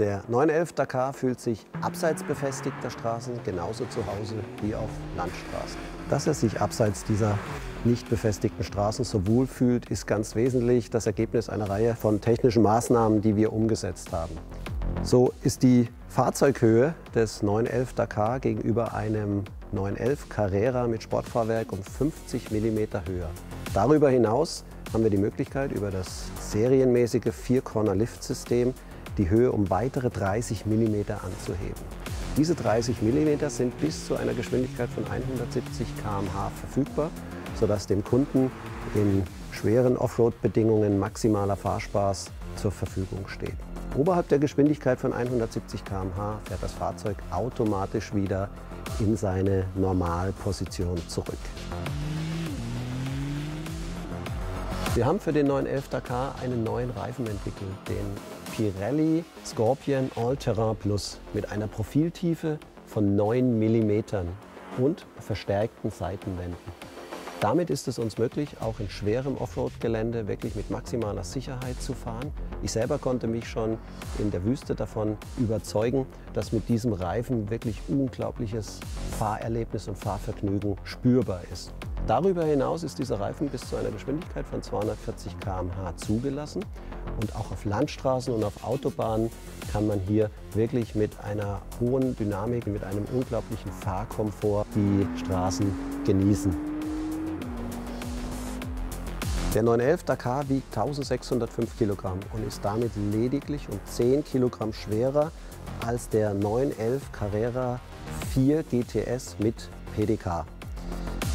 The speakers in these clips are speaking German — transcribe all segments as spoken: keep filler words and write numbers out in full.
Der neun elf Dakar fühlt sich abseits befestigter Straßen genauso zu Hause wie auf Landstraßen. Dass er sich abseits dieser nicht befestigten Straßen so wohl fühlt, ist ganz wesentlich das Ergebnis einer Reihe von technischen Maßnahmen, die wir umgesetzt haben. So ist die Fahrzeughöhe des neun elf Dakar gegenüber einem neun elf Carrera mit Sportfahrwerk um fünfzig Millimeter höher. Darüber hinaus haben wir die Möglichkeit, über das serienmäßige Vier-Corner-Lift-System die Höhe um weitere dreißig Millimeter anzuheben. Diese dreißig Millimeter sind bis zu einer Geschwindigkeit von hundertsiebzig Kilometer pro Stunde verfügbar, sodass dem Kunden in schweren Offroad-Bedingungen maximaler Fahrspaß zur Verfügung steht. Oberhalb der Geschwindigkeit von hundertsiebzig Kilometer pro Stunde fährt das Fahrzeug automatisch wieder in seine Normalposition zurück. Wir haben für den neun elf Dakar einen neuen Reifen entwickelt, den Pirelli Scorpion All Terrain Plus mit einer Profiltiefe von neun Millimeter und verstärkten Seitenwänden. Damit ist es uns möglich, auch in schwerem Offroad-Gelände wirklich mit maximaler Sicherheit zu fahren. Ich selber konnte mich schon in der Wüste davon überzeugen, dass mit diesem Reifen wirklich unglaubliches Fahrerlebnis und Fahrvergnügen spürbar ist. Darüber hinaus ist dieser Reifen bis zu einer Geschwindigkeit von zweihundertvierzig Kilometer pro Stunde zugelassen. Und auch auf Landstraßen und auf Autobahnen kann man hier wirklich mit einer hohen Dynamik, mit einem unglaublichen Fahrkomfort die Straßen genießen. Der neun elf Dakar wiegt tausendsechshundertfünf Kilogramm und ist damit lediglich um zehn Kilogramm schwerer als der neun elf Carrera vier G T S mit P D K.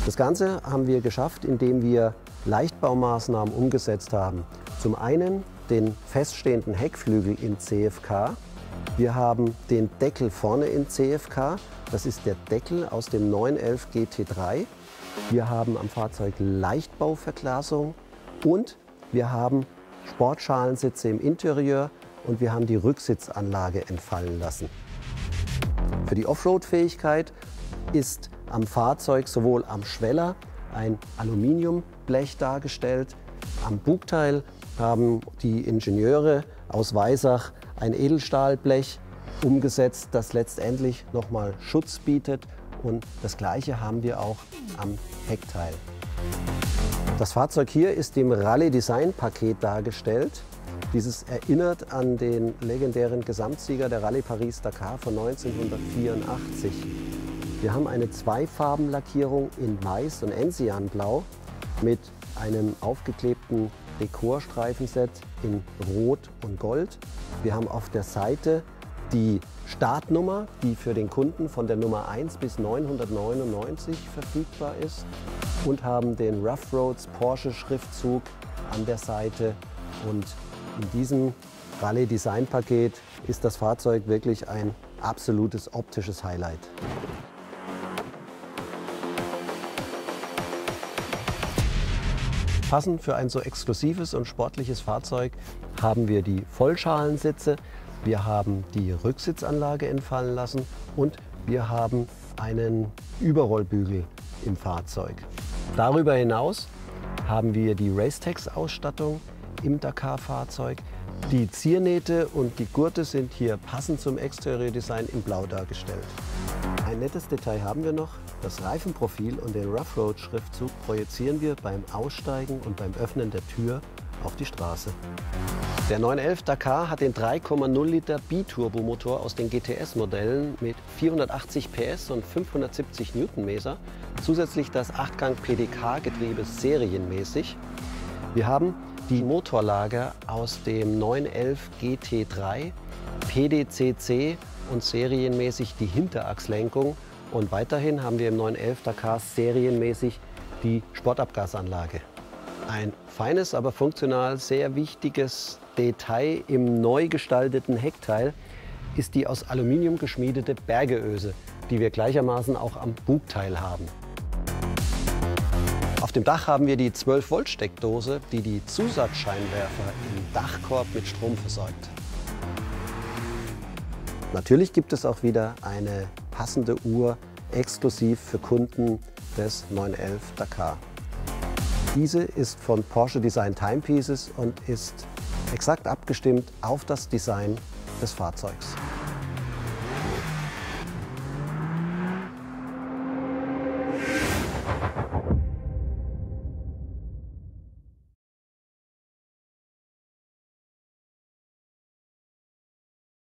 Das Ganze haben wir geschafft, indem wir Leichtbaumaßnahmen umgesetzt haben. Zum einen den feststehenden Heckflügel in C F K. Wir haben den Deckel vorne in C F K. Das ist der Deckel aus dem neun elf G T drei. Wir haben am Fahrzeug Leichtbauverglasung. Und wir haben Sportschalensitze im Interieur und wir haben die Rücksitzanlage entfallen lassen. Für die Offroad-Fähigkeit ist am Fahrzeug sowohl am Schweller ein Aluminiumblech dargestellt. Am Bugteil haben die Ingenieure aus Weissach ein Edelstahlblech umgesetzt, das letztendlich nochmal Schutz bietet. Und das Gleiche haben wir auch am Heckteil. Das Fahrzeug hier ist im Rallye-Design-Paket dargestellt. Dieses erinnert an den legendären Gesamtsieger der Rallye Paris-Dakar von neunzehnhundertvierundachtzig. Wir haben eine Zweifarbenlackierung in Weiß und Enzianblau mit einem aufgeklebten Dekorstreifenset in Rot und Gold. Wir haben auf der Seite die Startnummer, die für den Kunden von der Nummer eins bis neunhundertneunundneunzig verfügbar ist, und haben den Roughroads Porsche Schriftzug an der Seite. Und in diesem Rallye Design Paket ist das Fahrzeug wirklich ein absolutes optisches Highlight. Passend für ein so exklusives und sportliches Fahrzeug haben wir die Vollschalensitze, wir haben die Rücksitzanlage entfallen lassen und wir haben einen Überrollbügel im Fahrzeug. Darüber hinaus haben wir die Racetex-Ausstattung im Dakar-Fahrzeug. Die Ziernähte und die Gurte sind hier passend zum Exterior-Design in Blau dargestellt. Ein nettes Detail haben wir noch. Das Reifenprofil und den Roughroad-Schriftzug projizieren wir beim Aussteigen und beim Öffnen der Tür auf die Straße. Der neun elf Dakar hat den drei Komma null Liter Biturbomotor aus den G T S-Modellen mit vierhundertachtzig P S und fünfhundertsiebzig Newtonmeter. Zusätzlich das acht Gang P D K-Getriebe serienmäßig. Wir haben die Motorlager aus dem neun elf G T drei, P D C C und serienmäßig die Hinterachslenkung. Und weiterhin haben wir im neun elf Dakar serienmäßig die Sportabgasanlage. Ein feines, aber funktional sehr wichtiges Detail im neu gestalteten Heckteil ist die aus Aluminium geschmiedete Bergeöse, die wir gleichermaßen auch am Bugteil haben. Auf dem Dach haben wir die zwölf Volt Steckdose, die die Zusatzscheinwerfer im Dachkorb mit Strom versorgt. Natürlich gibt es auch wieder eine passende Uhr exklusiv für Kunden des neun elf Dakar. Diese ist von Porsche Design Timepieces und ist exakt abgestimmt auf das Design des Fahrzeugs.